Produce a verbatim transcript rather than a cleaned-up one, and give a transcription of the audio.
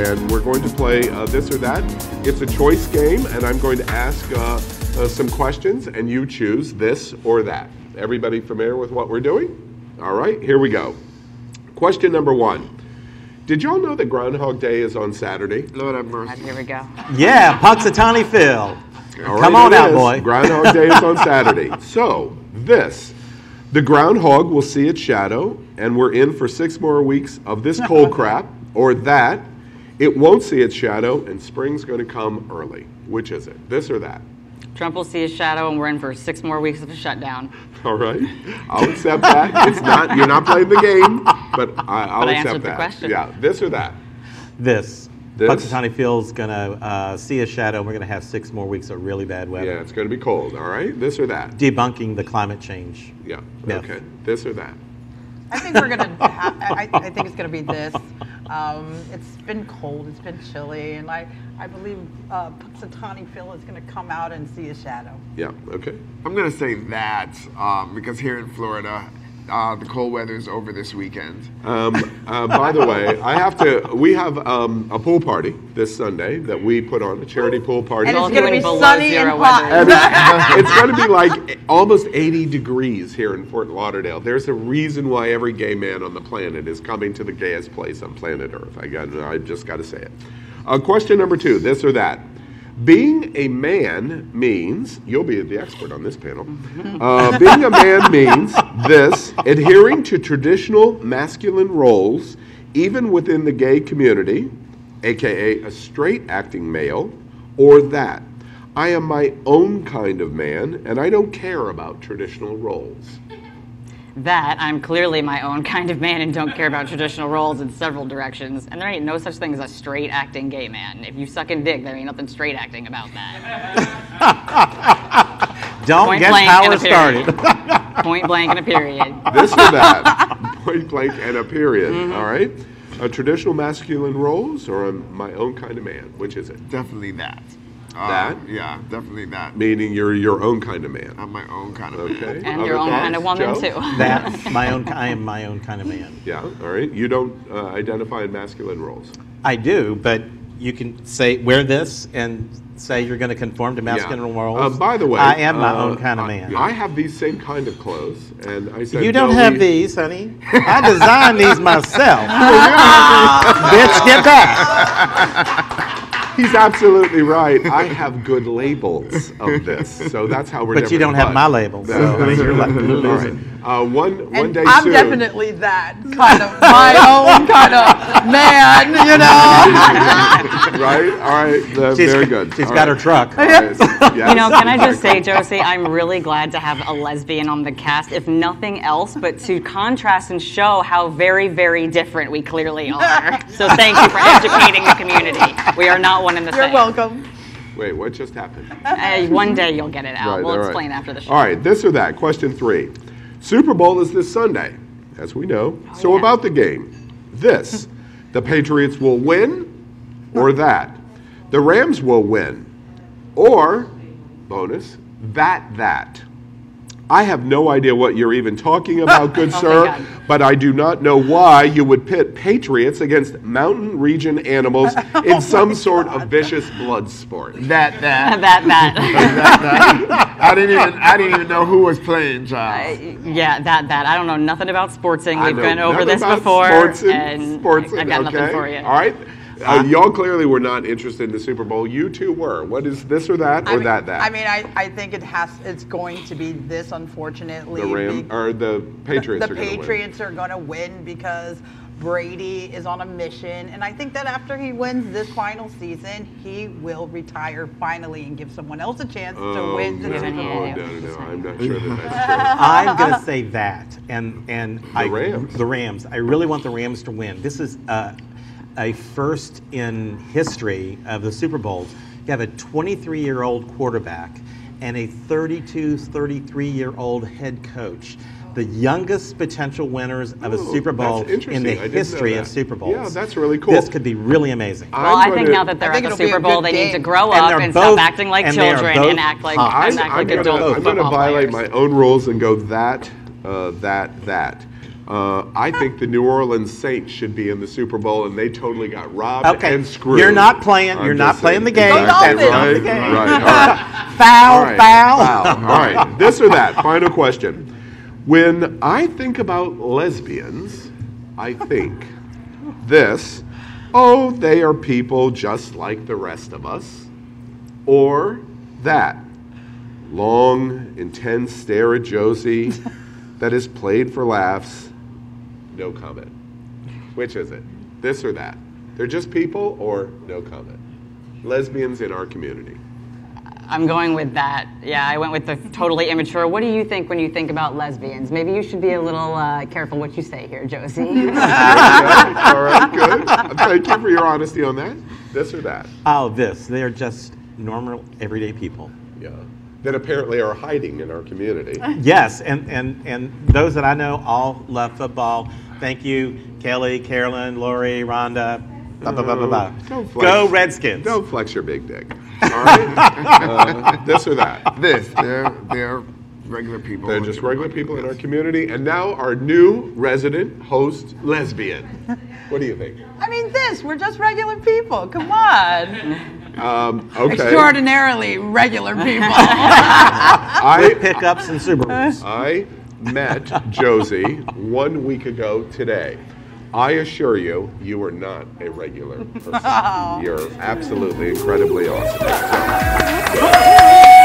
and we're going to play uh, this or that. It's a choice game, and I'm going to ask uh, uh, some questions, and you choose this or that. Everybody familiar with what we're doing? All right, here we go. Question number one. Did y'all know that Groundhog Day is on Saturday? Lord have mercy. Here we go. Yeah, Punxsutawney Phil. Right, come on out, is. boy. Groundhog Day is on Saturday. So, this. The groundhog will see its shadow, and we're in for six more weeks of this cold crap, or that. It won't see its shadow, and spring's going to come early. Which is it? This or that? Trump will see his shadow, and we're in for six more weeks of a shutdown. All right. I'll accept that. It's not, you're not playing the game, but I, I'll but I accept that. The question. Yeah. This or that? This. Punxsutawney Phil's going to uh, see a shadow, and we're going to have six more weeks of really bad weather. Yeah, it's going to be cold, all right? This or that? Debunking the climate change. Yeah, myth. Okay. This or that? I think we're going to I, I think it's going to be this. Um, it's been cold, it's been chilly, and I, I believe uh, Punxsutawney Phil is going to come out and see a shadow. Yeah, okay. I'm going to say that um, because here in Florida, Uh, the cold weather is over this weekend. Um, uh, by the way, I have to. We have um, a pool party this Sunday that we put on, a charity pool party. And it's going to be sunny and hot. And it's, it's going to be like almost eighty degrees here in Fort Lauderdale. There's a reason why every gay man on the planet is coming to the gayest place on planet Earth. I got. I just got to say it. Uh, question number two: this or that? Being a man means, you'll be the expert on this panel, uh, being a man means this, adhering to traditional masculine roles, even within the gay community, aka a straight acting male, or that, I am my own kind of man and I don't care about traditional roles. That, I'm clearly my own kind of man and don't care about traditional roles in several directions. And there ain't no such thing as a straight acting gay man. If you suck and dick, there ain't nothing straight acting about that. Don't Point get power started. Point blank and a period. This or that. Point blank and a period. Mm-hmm. All right. A traditional masculine roles or a, my own kind of man? Which is it? Definitely that. That? Uh, yeah, definitely that. Meaning you're your own kind of man. I'm my own kind of okay. man. And Other your own thoughts, kind of woman, Joe? Too. That. my own, I am my own kind of man. Yeah, all right. You don't uh, identify in masculine roles. I do, but you can say, wear this and say you're going to conform to masculine yeah. roles. Uh, by the way. I am my uh, own kind of man. I, I have these same kind of clothes, and I said, you don't no, have we... these, honey. I designed these myself. Bitch, get back. He's absolutely right. I have good labels of this, so that's how we're. But you don't have my labels. So. I mean, you're like, all right. Uh, one and one day I'm soon. I'm definitely that kind of my own kind of man, you know. Right? All right. The, she's, very good. She's all got right. her truck. Right. Yes. You know, can I just say, Josie, I'm really glad to have a lesbian on the cast, if nothing else, but to contrast and show how very, very different we clearly are. So thank you for educating the community. We are not one. In the You're same. welcome. Wait, what just happened? Uh, one day you'll get it out. Right, we'll explain right. after the show. All right, this or that. Question three. Super Bowl is this Sunday, as we know. Oh, so yeah. about the game, this. The Patriots will win or that. The Rams will win or, bonus, that, that. I have no idea what you're even talking about, good oh sir, but I do not know why you would pit Patriots against mountain region animals in oh some sort God. of vicious blood sport. That, that. that, that. that, that. I, didn't even, I didn't even know who was playing, Giles. Uh, yeah, that, that. I don't know nothing about sportsing. We've been over this before. Sportsing, and sportsing, I've got okay. nothing for you. All right. Uh, Y'all clearly were not interested in the Super Bowl. You two were. What is this or that or I mean, that that? I mean, I, I think it has. It's going to be this, unfortunately. The Rams or the Patriots. The, the are Patriots win. are going to win because Brady is on a mission, and I think that after he wins this final season, he will retire finally and give someone else a chance oh, to win. No, the Super Bowl. No, no, no, I'm not sure that that's true. I'm going to say that, and and the I, Rams. The Rams. I really want the Rams to win. This is. Uh, a first in history of the Super Bowls. You have a twenty-three-year-old quarterback and a thirty-two, thirty-three-year-old head coach. The youngest potential winners of a Ooh, Super Bowl in the history of Super Bowls. Yeah, that's really cool. This could be really amazing. Well, I'm I think to, now that they're at the Super Bowl, they game. need to grow and up and both, stop acting like and children and act like, I'm, and act I'm like gonna, adult I'm football I'm going to violate players. my own rules and go that, uh, that, that. Uh, I think the New Orleans Saints should be in the Super Bowl, and they totally got robbed okay. and screwed. You're not playing. I'm you're not playing the game. Exactly. That's right, the game. Right, all right. Foul, all right. foul, foul. All right. This or that. Final question. When I think about lesbians, I think this: oh, they are people just like the rest of us, or that long, intense stare at Josie that is played for laughs. No comment. Which is it? This or that? They're just people or no comment? Lesbians in our community. I'm going with that. Yeah, I went with the totally immature. What do you think when you think about lesbians? Maybe you should be a little uh, careful what you say here, Josie. All right, good. Thank you for your honesty on that. This or that? Oh, this. They are just normal, everyday people. Yeah. That apparently are hiding in our community. Yes, and, and, and those that I know all love football. Thank you, Kelly, Carolyn, Lori, Rhonda, blah, blah, blah, blah, blah. Don't flex. Go Redskins. Don't flex your big dick. All right? uh, this or that? This. They're, they're regular people. They're just regular people in our community. And now our new resident host, lesbian. What do you think? I mean, this. We're just regular people. Come on. Um, okay. Extraordinarily regular people. I pick up some Subarus. I met Josie one week ago today. I assure you, you are not a regular person. Oh. You're absolutely incredibly awesome.